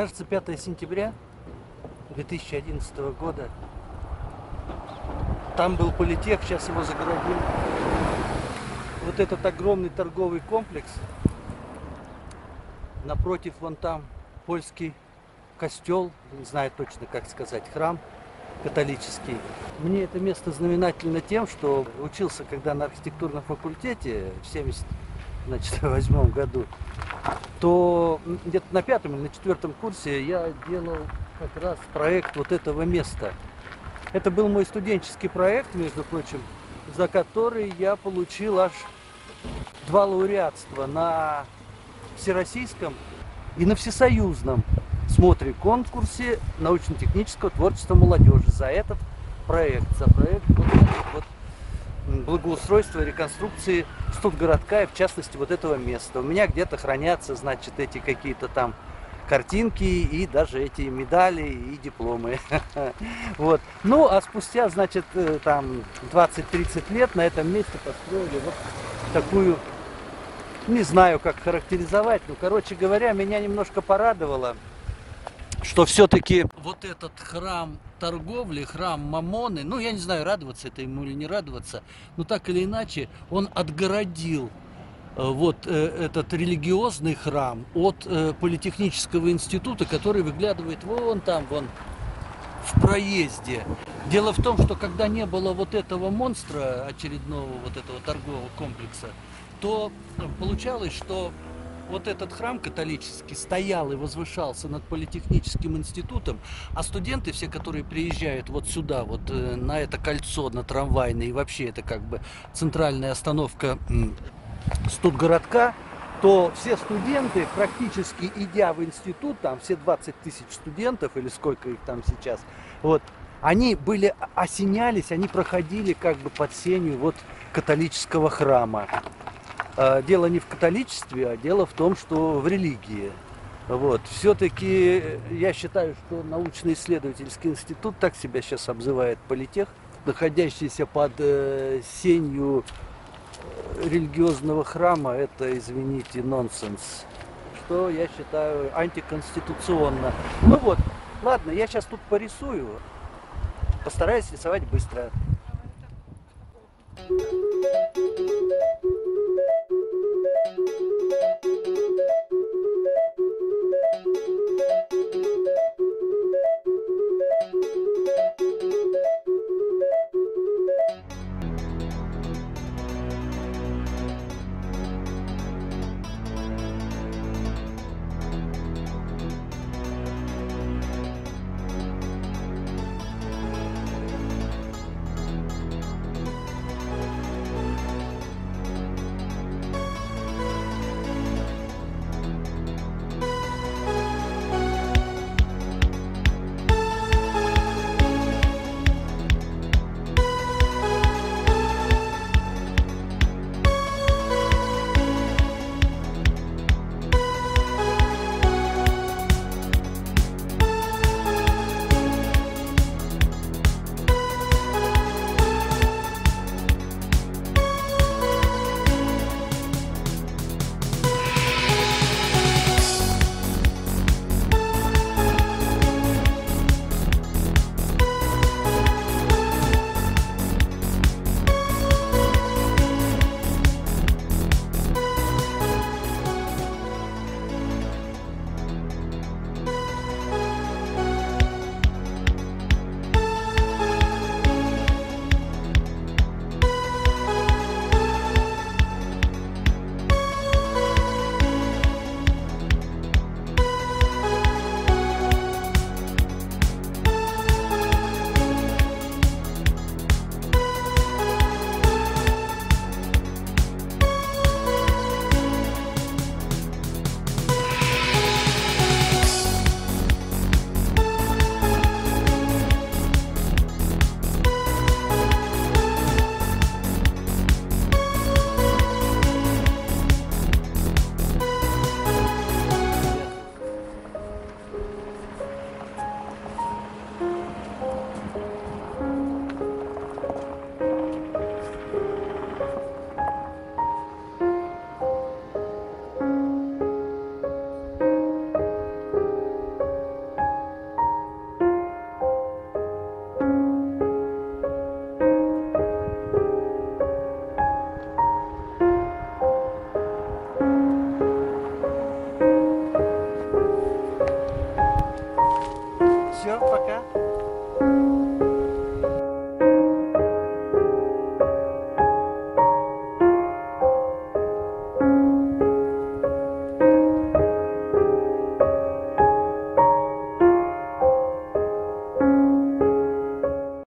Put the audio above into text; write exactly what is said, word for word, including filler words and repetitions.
Кажется, пятое сентября две тысячи одиннадцатого года. Там был политех, сейчас его загородили. Вот этот огромный торговый комплекс. Напротив, вон там польский костел, не знаю точно, как сказать, храм католический. Мне это место знаменательно тем, что учился, когда на архитектурном факультете в семьдесят восьмом году, то где-то на пятом или на четвертом курсе я делал как раз проект вот этого места. Это был мой студенческий проект, между прочим, за который я получил аж два лауреатства на всероссийском и на всесоюзном смотре конкурсе научно-технического творчества молодежи за этот проект, за проект вот, вот, благоустройства и реконструкции Студгородка и, в частности, вот этого места. У меня где-то хранятся, значит, эти какие-то там картинки и даже эти медали и дипломы. Вот. Ну, а спустя, значит, там двадцать-тридцать лет на этом месте построили вот такую... Не знаю, как характеризовать, но, короче говоря, меня немножко порадовало, что все-таки вот этот храм торговли, храм Мамоны, ну, я не знаю, радоваться это ему или не радоваться, но так или иначе он отгородил вот этот религиозный храм от политехнического института, который выглядывает вон там, вон в проезде. Дело в том, что когда не было вот этого монстра очередного, вот этого торгового комплекса, то получалось, что вот этот храм католический стоял и возвышался над политехническим институтом, а студенты все, которые приезжают вот сюда, вот на это кольцо, на трамвайное, и вообще это как бы центральная остановка Студгородка, то все студенты, практически идя в институт, там все двадцать тысяч студентов, или сколько их там сейчас, вот, они были, осенялись, они проходили как бы под сенью вот католического храма. Дело не в католичестве, а дело в том, что в религии. Вот. Все-таки я считаю, что научно-исследовательский институт, так себя сейчас обзывает политех, находящийся под сенью религиозного храма, это, извините, нонсенс, что я считаю антиконституционно. Ну вот, ладно, я сейчас тут порисую, постараюсь рисовать быстро. Thank you.